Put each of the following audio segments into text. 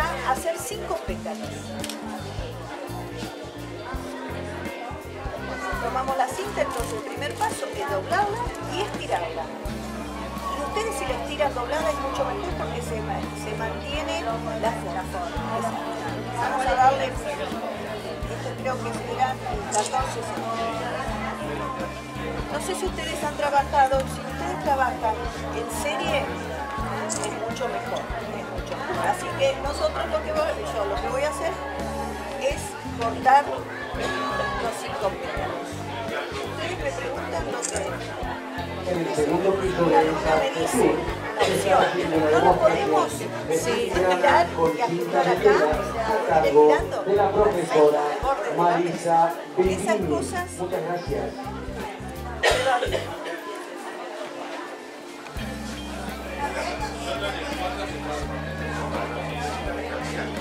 a hacer 5 pétalos. Tomamos la cinta, entonces el primer paso es doblarla y estirarla. Y ustedes, si la estiran doblada, es mucho mejor porque se mantiene la forma. Vamos a darle, esto creo que será 14 centímetros. No sé si ustedes han trabajado, si ustedes trabajan en serie, es mucho mejor, es mucho mejor. Así que nosotros lo que voy a hacer es cortar los 5 pétalos. Ustedes me preguntan lo que el segundo pico de esa dice, la opción, no lo podemos estirar y ajustar acá, estirando de la profesora Marisa Bibini. Esas cosas. Muchas gracias.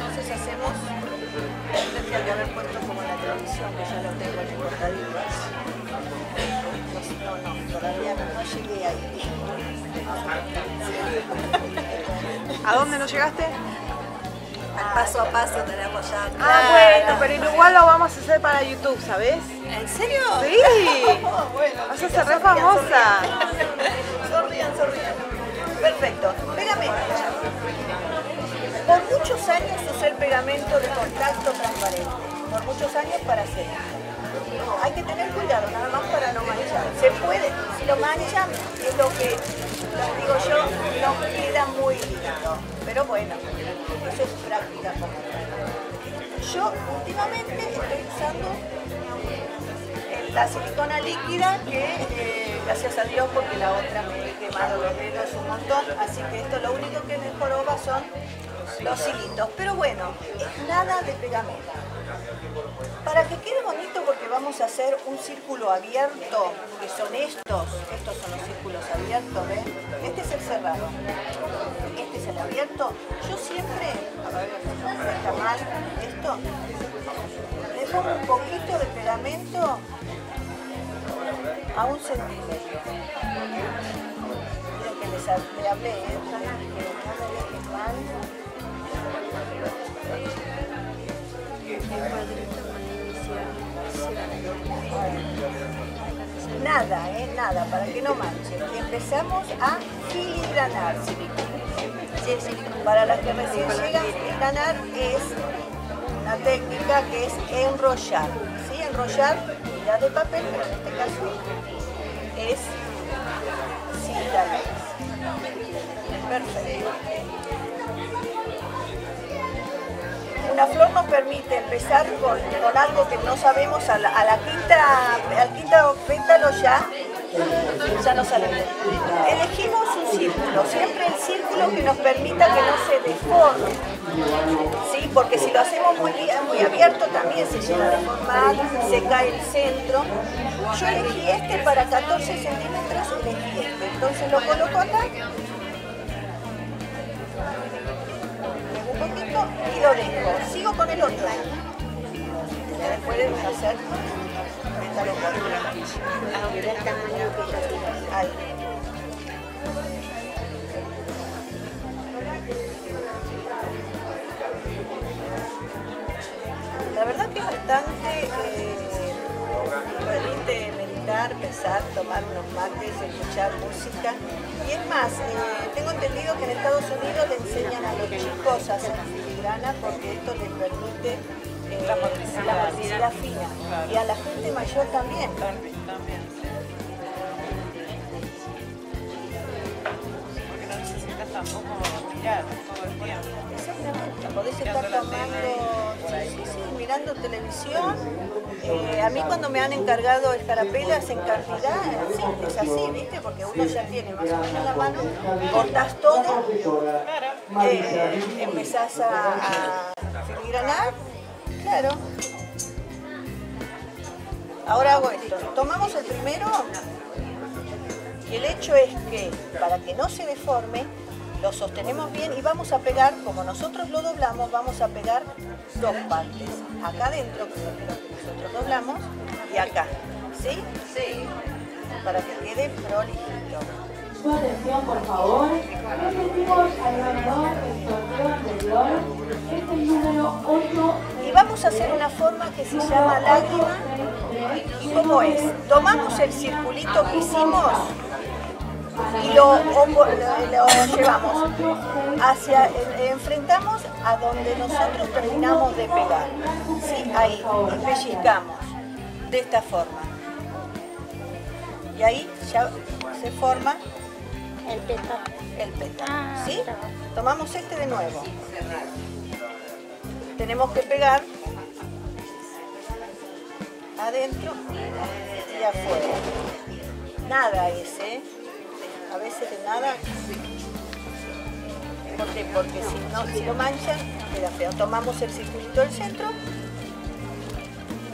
Entonces hacemos, tendría que haber puesto como en la televisión, que ya lo tengo en el cortadillas. No, todavía no llegué ahí. ¿A dónde no llegaste? Paso a paso tenemos ya. Bueno, pero igual lo vamos a hacer para YouTube, ¿sabes? ¿En serio? Sí. Bueno, vas a ser re famosa. Sonrían. Perfecto. Pegamento. Por muchos años usé el pegamento de contacto transparente. Por muchos años para hacer. Hay que tener cuidado, nada más para no manchar. Se puede, si lo manchan, es lo que digo yo, no queda muy lindo. Pero bueno, eso es práctica común. Yo últimamente estoy usando la silicona líquida que, gracias a Dios, porque la otra me he quemado los dedos un montón, así que esto lo único que me joroba son los hilitos, pero bueno, es nada de pegamento. Para que quede bonito, porque vamos a hacer un círculo abierto, que son estos son los círculos abiertos, ¿ven? Este es el cerrado, este es el abierto. Yo siempre, a ver, no está mal esto, le pongo un poquito de pegamento a un centímetro. Creo que les hablé, nada, nada, para que no manche. Y empezamos a filigranar. Para las que recién llegan, filigranar es una técnica que es enrollar, ¿sí? Enrollar unidad de papel, pero en este caso es cinta lace. Perfecto. La flor nos permite empezar con algo que no sabemos al quinto pétalo ya nos sale bien. Elegimos un círculo, siempre el círculo que nos permita que no se deforme, ¿sí? Porque si lo hacemos muy abierto también se llega a deformar, se cae el centro. Yo elegí este para 14 centímetros, elegí este, entonces lo coloco acá. Y lo dejo, sigo con el otro. Después de hacer esta locura. Mira el tamaño que ya tiene. Ahí. La verdad que es bastante. Permite meditar, pensar, tomar unos mates, escuchar música. Y es más, tengo entendido que en Estados Unidos le enseñan a los chicos a hacer filigrana porque esto les permite la motricidad fina. Y a la gente mayor también. Porque no necesitas tampoco mirar todo el tiempo. Exactamente, podés estar tomando. Sí, mirando televisión. A mí cuando me han encargado escarapelas en cantidad, sí, es así, ¿viste? Porque uno ya tiene más o menos la mano, cortás todo, empezás a filigranar, claro. Ahora hago esto, tomamos el primero y el hecho es que para que no se deforme, lo sostenemos bien y vamos a pegar, como nosotros lo doblamos, vamos a pegar dos partes. Acá adentro, que es lo que nosotros doblamos, y acá. ¿Sí? Sí. Para que quede prolijito. Su atención, por favor. Los testigos al ganador del sorteo anterior y vamos a hacer una forma que se llama lágrima. ¿Y cómo es? Tomamos el circulito que hicimos y lo llevamos hacia, enfrentamos a donde nosotros terminamos de pegar, ¿sí? Ahí, y pellizcamos de esta forma y ahí ya se forma el pétalo, ¿sí? Tomamos este de nuevo, tenemos que pegar adentro y afuera, nada ese, a veces de nada, porque si no, si lo manchan queda feo. Tomamos el circulito del centro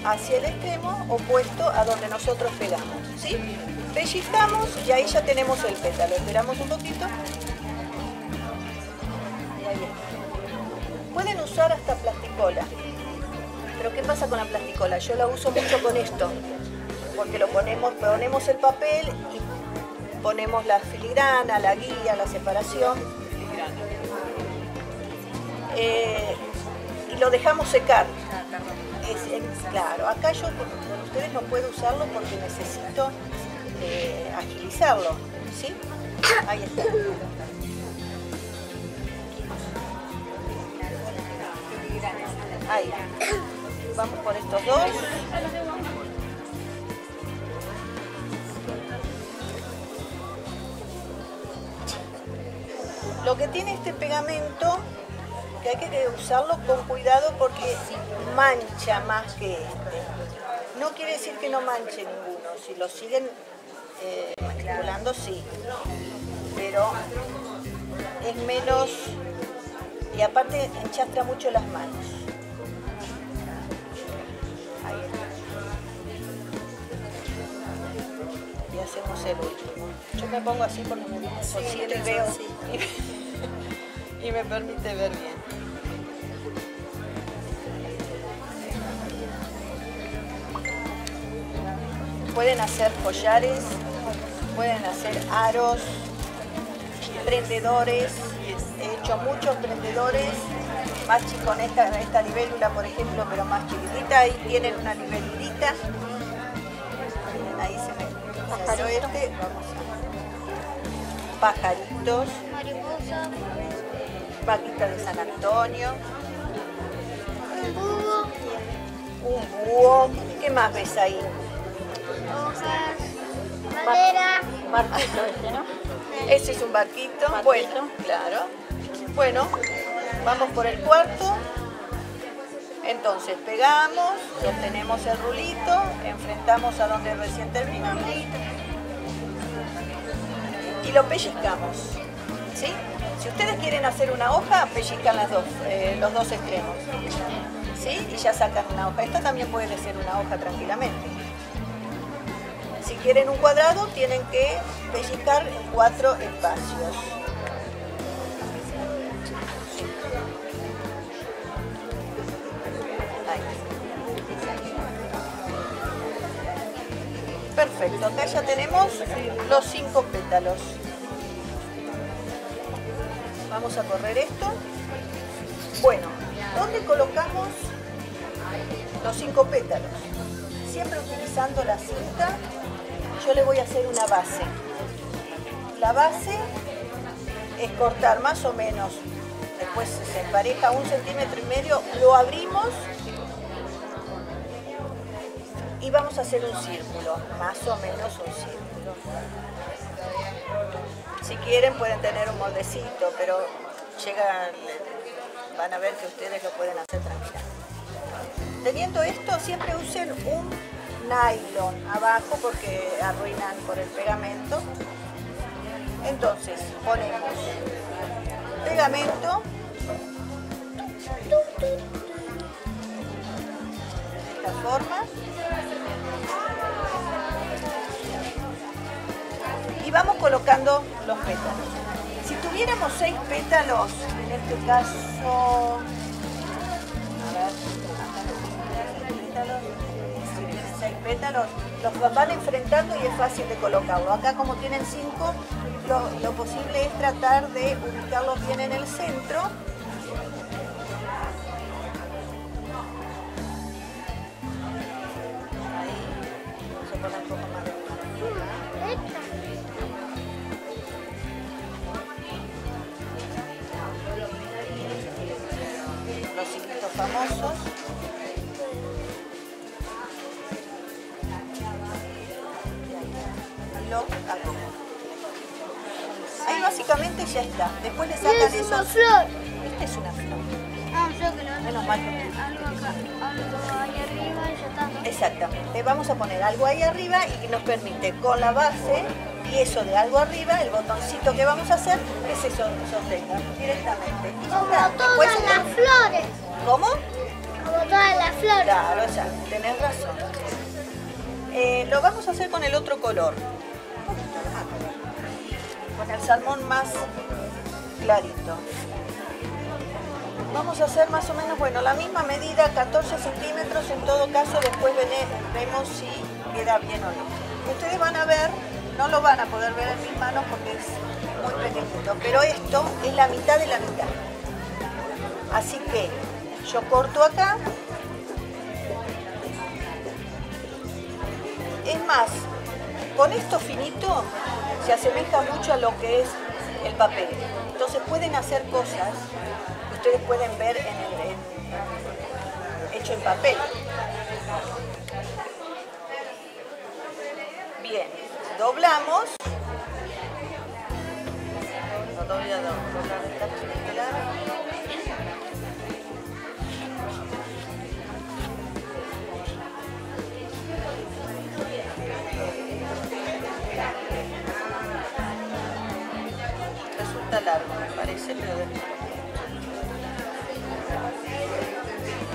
hacia el extremo opuesto a donde nosotros pegamos, ¿sí? Pellizcamos y ahí ya tenemos el pétalo, esperamos un poquito y ahí está. Pueden usar hasta plasticola, pero ¿qué pasa con la plasticola? Yo la uso mucho con esto, porque lo ponemos el papel y ponemos la filigrana, la guía, la separación, y lo dejamos secar. Claro, acá yo con ustedes no puedo usarlo porque necesito agilizarlo, ¿sí? Ahí está. Ahí. Vamos por estos dos. Lo que tiene este pegamento, que hay que usarlo con cuidado porque mancha más que este. No quiere decir que no manche ninguno, si lo siguen manipulando sí, pero es menos, y aparte enchastra mucho las manos. Ahí está. Y hacemos el último. Yo me pongo así porque me viene solcito y veo. Y me permite ver bien. Pueden hacer collares, pueden hacer aros, prendedores. He hecho muchos prendedores, más con esta libélula, por ejemplo, pero más chiquitita. Ahí tienen una libélulita. Ahí se me este. Vamos a... Pajaritos. Vaquita de San Antonio, un búho, ¿qué más ves ahí? Hojas, madera, barquito este, ¿no? Ese es un barquito, bueno, claro. Bueno, vamos por el cuarto, entonces pegamos, sostenemos el rulito, enfrentamos a donde recién terminamos y lo pellizcamos, ¿sí? Si ustedes quieren hacer una hoja, pellizcan los dos extremos, ¿sí? Y ya sacan una hoja. Esto también puede ser una hoja tranquilamente. Si quieren un cuadrado, tienen que pellizcar en 4 espacios. Ahí. Perfecto, acá ya tenemos los 5 pétalos. Vamos a correr esto. Bueno, ¿dónde colocamos los 5 pétalos? Siempre utilizando la cinta, yo le voy a hacer una base. La base es cortar más o menos, después se empareja 1,5 centímetros, lo abrimos y vamos a hacer un círculo, más o menos un círculo. Si quieren pueden tener un moldecito, pero llegan, van a ver que ustedes lo pueden hacer tranquilamente. Teniendo esto, siempre usen un nylon abajo porque arruinan por el pegamento. Entonces ponemos pegamento de esta forma. Y vamos colocando los pétalos. Si tuviéramos 6 pétalos, en este caso, a ver, si tienen 6 pétalos, los van enfrentando y es fácil de colocarlo. Acá como tienen 5, lo posible es tratar de ubicarlos bien en el centro con la copa más de una mañana. Los hijitos famosos. Lo ahí básicamente ya está. Después le sacan esos. Una flor. Esta es una flor. Ah, yo que no. Menos mal. Algo acá, algo ahí arriba y ya está, ¿no? Exactamente. Vamos a poner algo ahí arriba y que nos permite con la base y eso de algo arriba, el botoncito que vamos a hacer, que se sostenga directamente. Y como está. Todas las flores. ¿Cómo? Como todas las flores. Claro, ya, tenés razón. Lo vamos a hacer con el otro color. Con el salmón más clarito. Vamos a hacer más o menos, bueno, la misma medida, 14 centímetros, en todo caso después vemos si queda bien o no. Ustedes van a ver, no lo van a poder ver en mis manos porque es muy pequeñito, pero esto es la mitad de la mitad. Así que yo corto acá. Es más, con esto finito se asemeja mucho a lo que es el papel. Entonces pueden hacer cosas que ustedes pueden ver hecho en papel. Bien, doblamos. Largo, me parece, pero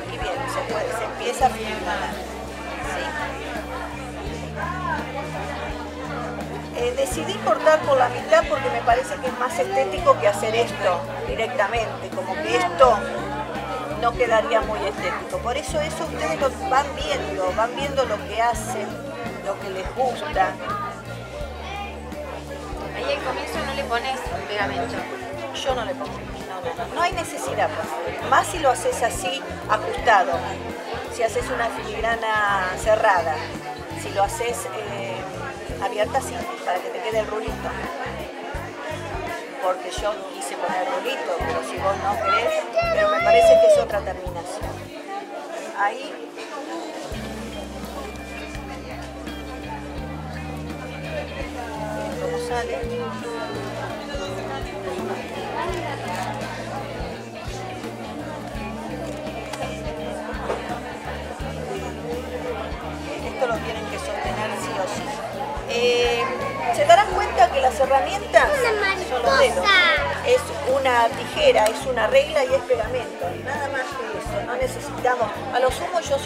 y bien, se empieza a firmar, ¿sí? Decidí cortar por la mitad porque me parece que es más estético que hacer esto directamente, como que esto no quedaría muy estético. Por eso ustedes lo van viendo lo que hacen, lo que les gusta. Ahí al comienzo no le pones pegamento. Yo no le pongo. No hay necesidad. Más si lo haces así, ajustado. Si haces una filigrana cerrada. Si lo haces abierta, así, para que te quede el rulito. Porque yo quise poner rulito, pero si vos no querés. Pero me parece que es otra terminación. Ahí. Sale. Esto lo tienen que sostener sí o sí. Se darán cuenta que las herramientas son los dedos. Es una tijera, es una regla y es pegamento. Nada más que eso. No necesitamos. A lo sumo yo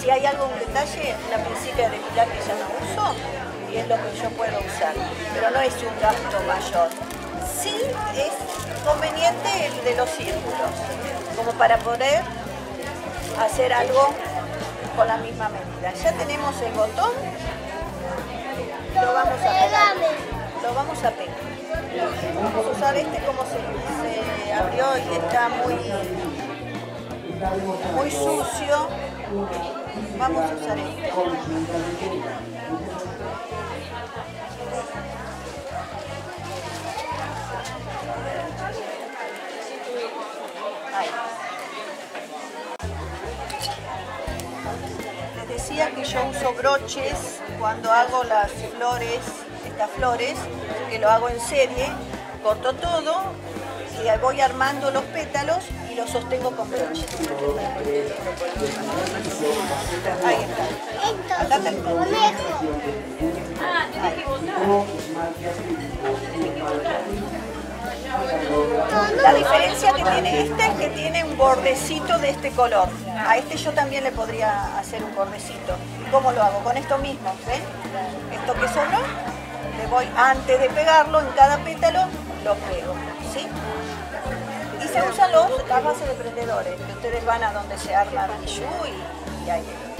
si hay algún detalle, la principia de pilar que ya no uso. Y es lo que yo puedo usar, pero no es un gasto mayor. Sí es conveniente el de los círculos, como para poder hacer algo con la misma medida. Ya tenemos el botón, lo vamos a pegar. Vamos a usar este como se abrió y está muy sucio. Vamos a usar este. Que yo uso broches cuando hago las flores, estas flores, que lo hago en serie, corto todo y voy armando los pétalos y los sostengo con broches. Ahí está. Acá está el conejo. Ah, tenés que botar. La diferencia que tiene este es que tiene un bordecito de este color. A este yo también le podría hacer un bordecito. ¿Cómo lo hago? Con esto mismo, ¿ven? Esto que sobró, le voy, antes de pegarlo, en cada pétalo, lo pego, ¿sí? Y se usan las bases de prendedores, que ustedes van a donde se arma el bijú y ahí.